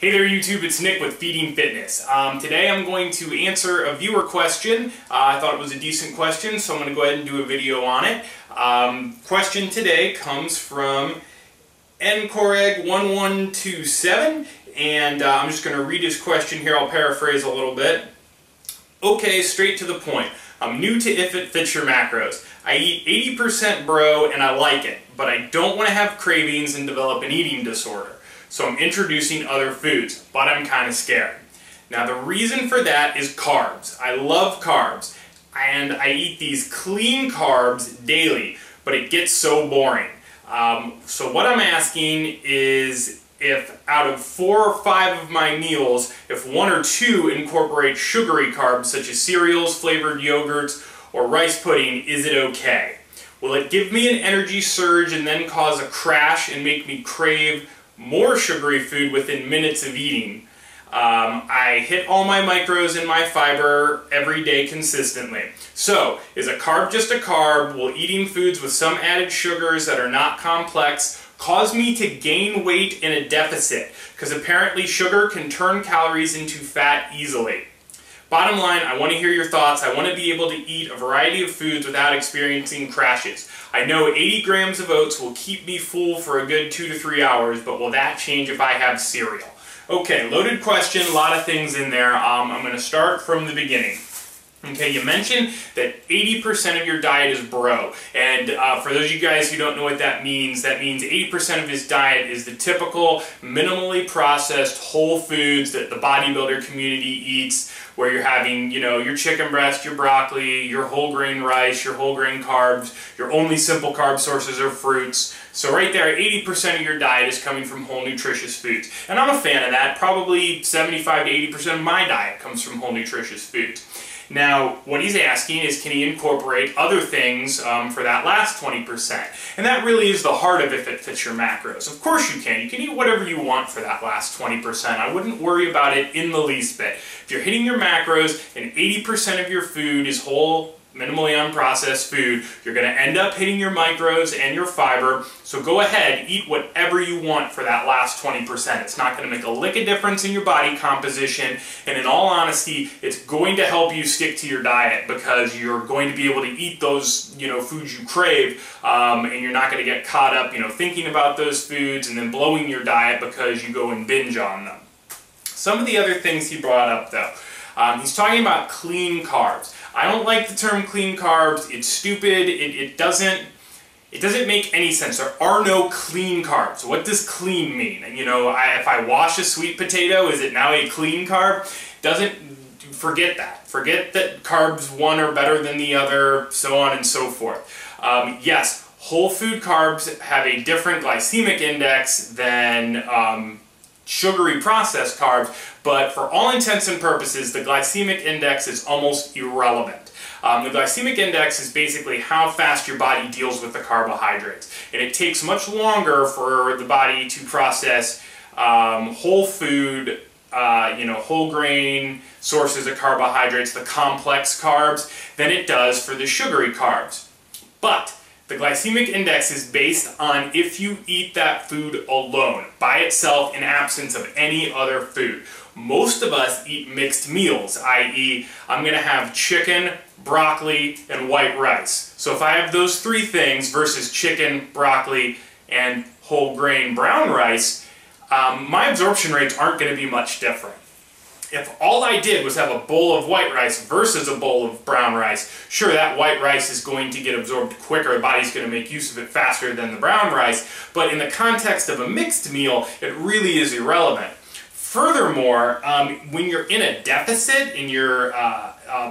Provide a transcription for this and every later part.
Hey there YouTube, it's Nick with Feeding Fitness. Today I'm going to answer a viewer question. I thought it was a decent question, so I'm going to go ahead and do a video on it. Question today comes from ncoreg1127, and I'm just going to read his question here. I'll paraphrase a little bit. Okay, straight to the point. I'm new to If It Fits Your Macros. I eat 80% bro and I like it, but I don't want to have cravings and develop an eating disorder. So I'm introducing other foods, but I'm kind of scared. Now the reason for that is carbs. I love carbs, and I eat these clean carbs daily, but it gets so boring. So what I'm asking is if out of 4 or 5 of my meals, if 1 or 2 incorporate sugary carbs such as cereals, flavored yogurts, or rice pudding, is it okay? Will it give me an energy surge and then cause a crash and make me crave more sugary food within minutes of eating? I hit all my micros and my fiber every day consistently. So, is a carb just a carb? Will eating foods with some added sugars that are not complex cause me to gain weight in a deficit? Because apparently sugar can turn calories into fat easily. Bottom line, I want to hear your thoughts. I want to be able to eat a variety of foods without experiencing crashes. I know 80 grams of oats will keep me full for a good 2 to 3 hours, but will that change if I have cereal? Okay, loaded question, a lot of things in there. I'm going to start from the beginning. Okay, you mentioned that 80% of your diet is bro, and for those of you guys who don't know what that means 80% of his diet is the typical minimally processed whole foods that the bodybuilder community eats, where you're having, you know, your chicken breast, your broccoli, your whole grain rice, your whole grain carbs, your only simple carb sources are fruits. So right there, 80% of your diet is coming from whole nutritious foods. And I'm a fan of that. Probably 75 to 80% of my diet comes from whole nutritious foods. Now, what he's asking is, can he incorporate other things for that last 20%? And that really is the heart of If It Fits Your Macros. Of course you can. You can eat whatever you want for that last 20%. I wouldn't worry about it in the least bit. If you're hitting your macros and 80% of your food is whole, minimally unprocessed food, you're going to end up hitting your micros and your fiber. So go ahead, eat whatever you want for that last 20%. It's not going to make a lick of difference in your body composition, and in all honesty, it's going to help you stick to your diet because you're going to be able to eat those, you know, foods you crave, and you're not going to get caught up, you know, thinking about those foods and then blowing your diet because you go and binge on them. Some of the other things he brought up, though. He's talking about clean carbs. I don't like the term clean carbs. It's stupid. It doesn't make any sense. There are no clean carbs. What does clean mean? And, you know, if I wash a sweet potato, is it now a clean carb? Forget that. Forget that carbs one are better than the other, so on and so forth. Yes, whole food carbs have a different glycemic index than sugary processed carbs, but for all intents and purposes, the glycemic index is almost irrelevant. The glycemic index is basically how fast your body deals with the carbohydrates, and it takes much longer for the body to process whole food, you know, whole grain sources of carbohydrates, the complex carbs, than it does for the sugary carbs. But the glycemic index is based on if you eat that food alone, by itself, in absence of any other food. Most of us eat mixed meals, i.e., I'm going to have chicken, broccoli, and white rice. So if I have those 3 things versus chicken, broccoli, and whole grain brown rice, my absorption rates aren't going to be much different. If all I did was have a bowl of white rice versus a bowl of brown rice, sure, that white rice is going to get absorbed quicker, the body's going to make use of it faster than the brown rice, but in the context of a mixed meal, it really is irrelevant. Furthermore, when you're in a deficit and you're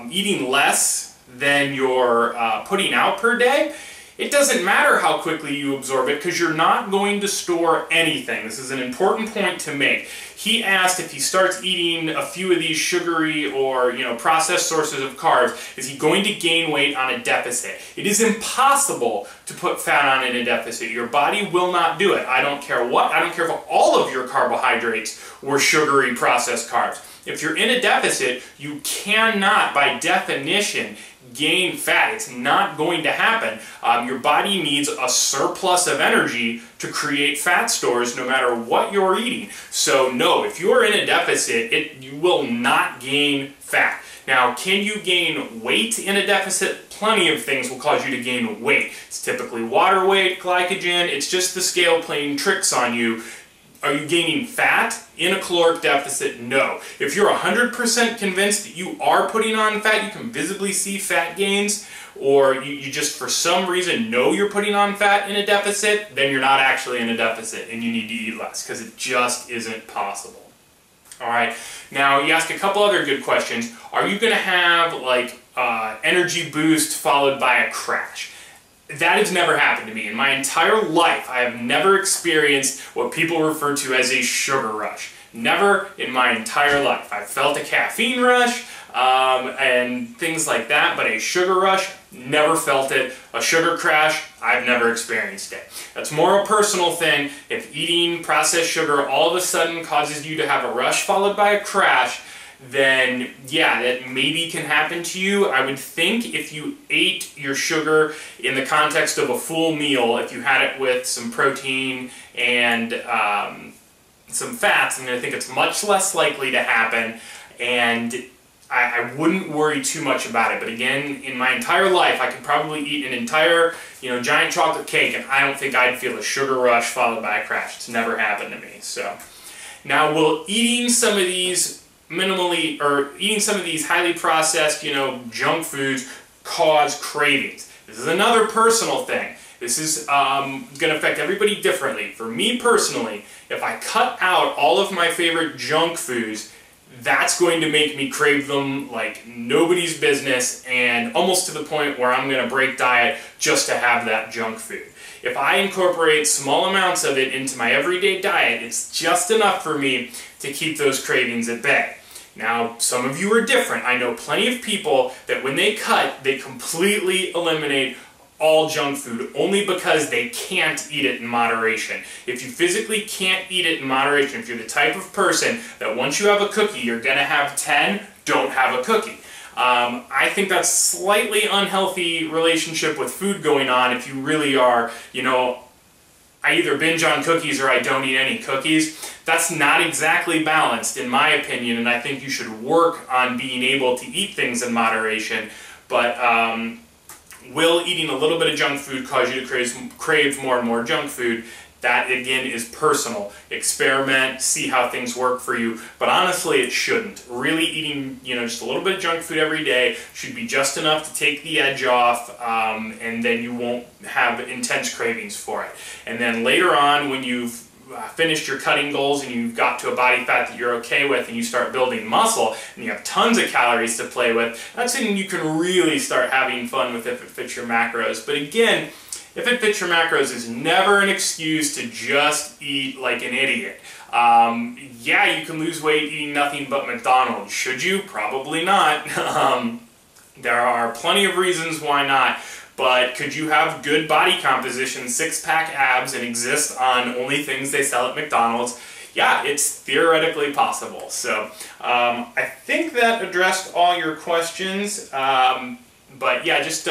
eating less than you're putting out per day, it doesn't matter how quickly you absorb it because you're not going to store anything. This is an important point to make. He asked if he starts eating a few of these sugary or, you know, processed sources of carbs, is he going to gain weight on a deficit? It is impossible to put fat on in a deficit. Your body will not do it. I don't care what. I don't care if all of your carbohydrates were sugary processed carbs. If you're in a deficit, you cannot, by definition, gain fat. It's not going to happen. Your body needs a surplus of energy to create fat stores no matter what you're eating. So no, if you're in a deficit, you will not gain fat. Now, can you gain weight in a deficit? Plenty of things will cause you to gain weight. It's typically water weight, glycogen. It's just the scale playing tricks on you. Are you gaining fat in a caloric deficit? No. If you're 100% convinced that you are putting on fat, you can visibly see fat gains, or you just for some reason know you're putting on fat in a deficit, then you're not actually in a deficit and you need to eat less because it just isn't possible. All right. Now, you ask a couple other good questions. Are you going to have like energy boost followed by a crash? That has never happened to me. In my entire life, I have never experienced what people refer to as a sugar rush. Never in my entire life. I felt a caffeine rush and things like that, but a sugar rush, never felt it. A sugar crash, I've never experienced it. That's more a personal thing. If eating processed sugar all of a sudden causes you to have a rush followed by a crash, then yeah, that maybe can happen to you. I would think if you ate your sugar in the context of a full meal, if you had it with some protein and some fats, I think it's much less likely to happen, and I wouldn't worry too much about it. But again, in my entire life, I could probably eat an entire, giant chocolate cake, and I don't think I'd feel a sugar rush followed by a crash. It's never happened to me. So now, will eating some of these highly processed, junk foods cause cravings? This is another personal thing. This is going to affect everybody differently. For me personally, if I cut out all of my favorite junk foods, that's going to make me crave them like nobody's business, and almost to the point where I'm going to break diet just to have that junk food. If I incorporate small amounts of it into my everyday diet, it's just enough for me to keep those cravings at bay. Now, some of you are different. I know plenty of people that when they cut, they completely eliminate all junk food only because they can't eat it in moderation. If you physically can't eat it in moderation, if you're the type of person that once you have a cookie, you're going to have 10, don't have a cookie. I think that's slightly unhealthy relationship with food going on if you really are, I either binge on cookies or I don't eat any cookies. That's not exactly balanced in my opinion, and I think you should work on being able to eat things in moderation. But will eating a little bit of junk food cause you to crave more and more junk food? That again is personal. Experiment, see how things work for you, but honestly it shouldn't. Really eating just a little bit of junk food every day should be just enough to take the edge off, and then you won't have intense cravings for it. And then later on, when you've finished your cutting goals and you've got to a body fat that you're okay with and you start building muscle and you have tons of calories to play with, that's when you can really start having fun with If It Fits Your Macros. But again, If It Fits Your Macros is never an excuse to just eat like an idiot. Yeah, you can lose weight eating nothing but McDonald's. Should you? Probably not. There are plenty of reasons why not. But could you have good body composition, six-pack abs, and exist on only things they sell at McDonald's? Yeah, it's theoretically possible. So I think that addressed all your questions. But yeah, just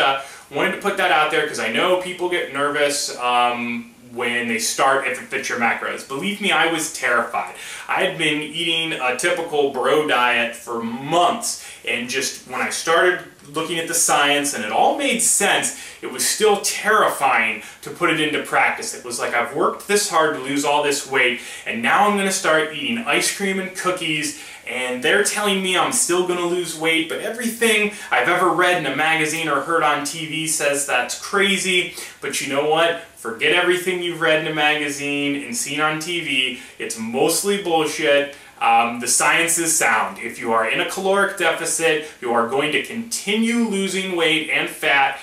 wanted to put that out there because I know people get nervous when they start If It Fits Your Macros. Believe me, I was terrified. I had been eating a typical bro diet for months, and just when I started looking at the science and it all made sense, it was still terrifying to put it into practice. It was like, I've worked this hard to lose all this weight, and now I'm going to start eating ice cream and cookies, and they're telling me I'm still going to lose weight, but everything I've ever read in a magazine or heard on TV says that's crazy. But you know what? Forget everything you've read in a magazine and seen on TV. It's mostly bullshit. The science is sound. If you are in a caloric deficit, you are going to continue losing weight and fat,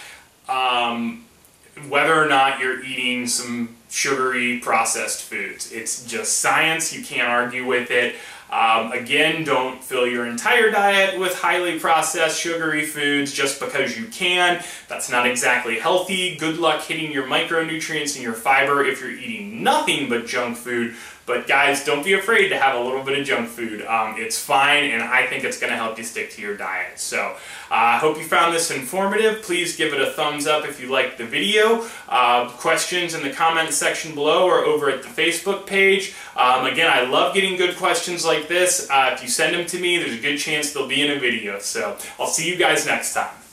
whether or not you're eating some sugary processed foods. It's just science. You can't argue with it. Again, don't fill your entire diet with highly processed sugary foods just because you can. That's not exactly healthy. Good luck hitting your micronutrients and your fiber if you're eating nothing but junk food. But guys, don't be afraid to have a little bit of junk food. It's fine, and I think it's going to help you stick to your diet. So I hope you found this informative. Please give it a thumbs up if you liked the video. Questions in the comments section below or over at the Facebook page. Again, I love getting good questions like this. If you send them to me, there's a good chance they'll be in a video. So I'll see you guys next time.